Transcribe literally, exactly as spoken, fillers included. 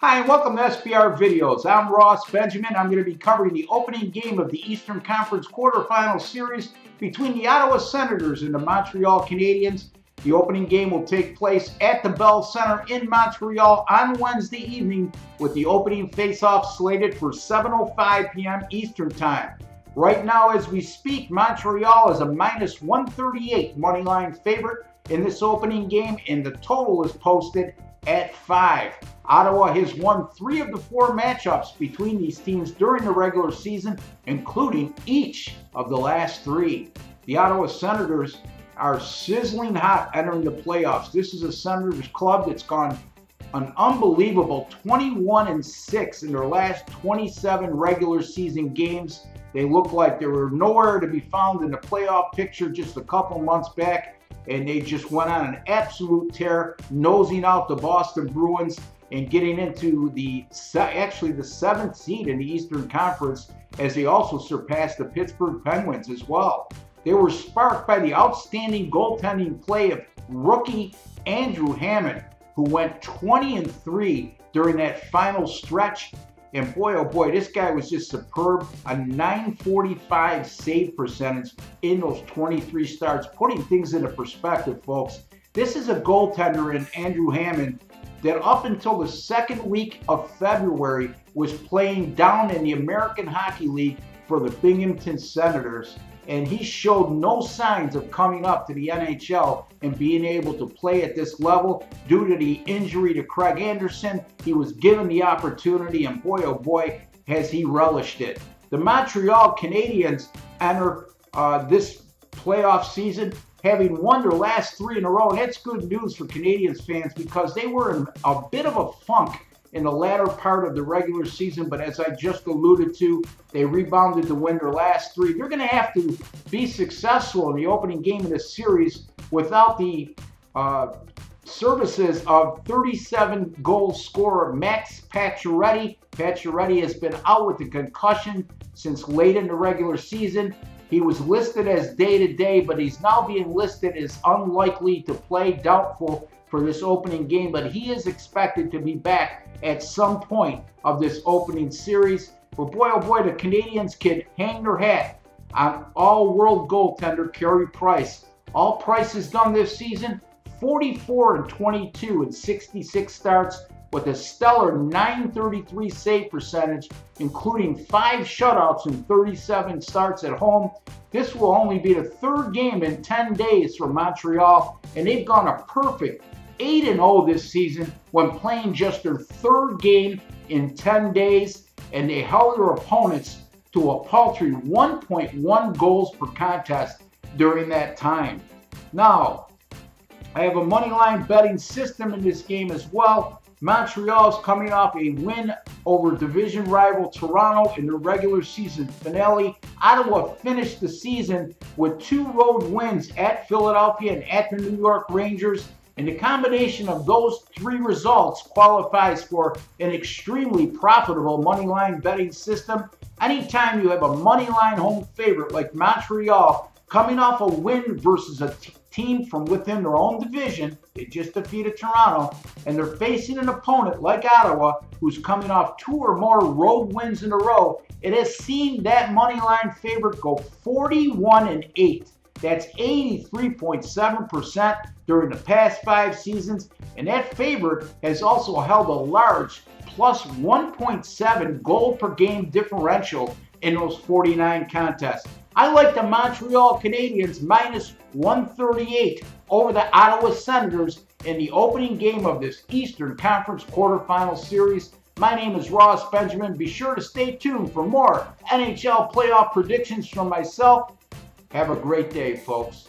Hi, and welcome to S B R Videos. I'm Ross Benjamin. I'm going to be covering the opening game of the Eastern Conference quarterfinal series between the Ottawa Senators and the Montreal Canadiens. The opening game will take place at the Bell Center in Montreal on Wednesday evening, with the opening face-off slated for seven oh five p m Eastern Time. Right now, as we speak, Montreal is a minus one thirty-eight moneyline favorite in this opening game, and the total is posted at five. Ottawa has won three of the four matchups between these teams during the regular season, including each of the last three. The Ottawa Senators are sizzling hot entering the playoffs. This is a Senators club that's gone an unbelievable twenty-one and six in their last twenty-seven regular season games. They look like they were nowhere to be found in the playoff picture just a couple months back, and they just went on an absolute tear, nosing out the Boston Bruins and getting into the actually the seventh seed in the Eastern Conference, as they also surpassed the Pittsburgh Penguins as well. They were sparked by the outstanding goaltending play of rookie Andrew Hammond, who went twenty and three during that final stretch. And boy, oh boy, this guy was just superb. A nine forty-five save percentage in those twenty-three starts. Putting things into perspective, folks, this is a goaltender in Andrew Hammond that up until the second week of February was playing down in the American Hockey League for the Binghamton Senators. And he showed no signs of coming up to the N H L and being able to play at this level. Due to the injury to Craig Anderson, he was given the opportunity, and boy, oh boy, has he relished it. The Montreal Canadiens enter uh, this playoff season having won their last three in a row. And that's good news for Canadiens fans, because they were in a bit of a funk in the latter part of the regular season, but as I just alluded to, they rebounded to win their last three. They're going to have to be successful in the opening game of this series without the uh, services of thirty-seven goal scorer Max Pacioretty. Pacioretty has been out with a concussion since late in the regular season. He was listed as day-to-day, but he's now being listed as unlikely to play, doubtful for this opening game, but he is expected to be back at some point of this opening series. But boy, oh boy, the Canadiens can hang their hat on all-world goaltender Carey Price. All Price has done this season, forty-four and twenty-two in sixty-six starts, with a stellar nine thirty-three save percentage, including five shutouts and thirty-seven starts at home. This will only be the third game in ten days for Montreal, and they've gone a perfect eight and oh this season when playing just their third game in ten days, and they held their opponents to a paltry one point one goals per contest during that time. Now, I have a moneyline betting system in this game as well. Montreal is coming off a win over division rival Toronto in the regular season finale. Ottawa finished the season with two road wins at Philadelphia and at the New York Rangers, and the combination of those three results qualifies for an extremely profitable moneyline betting system. Anytime you have a moneyline home favorite like Montreal coming off a win versus a team from within their own division, they just defeated Toronto, and they're facing an opponent like Ottawa who's coming off two or more road wins in a row, it has seen that moneyline favorite go forty-one and eight. That's eighty-three point seven percent during the past five seasons, and that favorite has also held a large plus one point seven goal per game differential in those forty-nine contests. I like the Montreal Canadiens minus one thirty-eight over the Ottawa Senators in the opening game of this Eastern Conference quarterfinal series. My name is Ross Benjamin. Be sure to stay tuned for more N H L playoff predictions from myself. Have a great day, folks.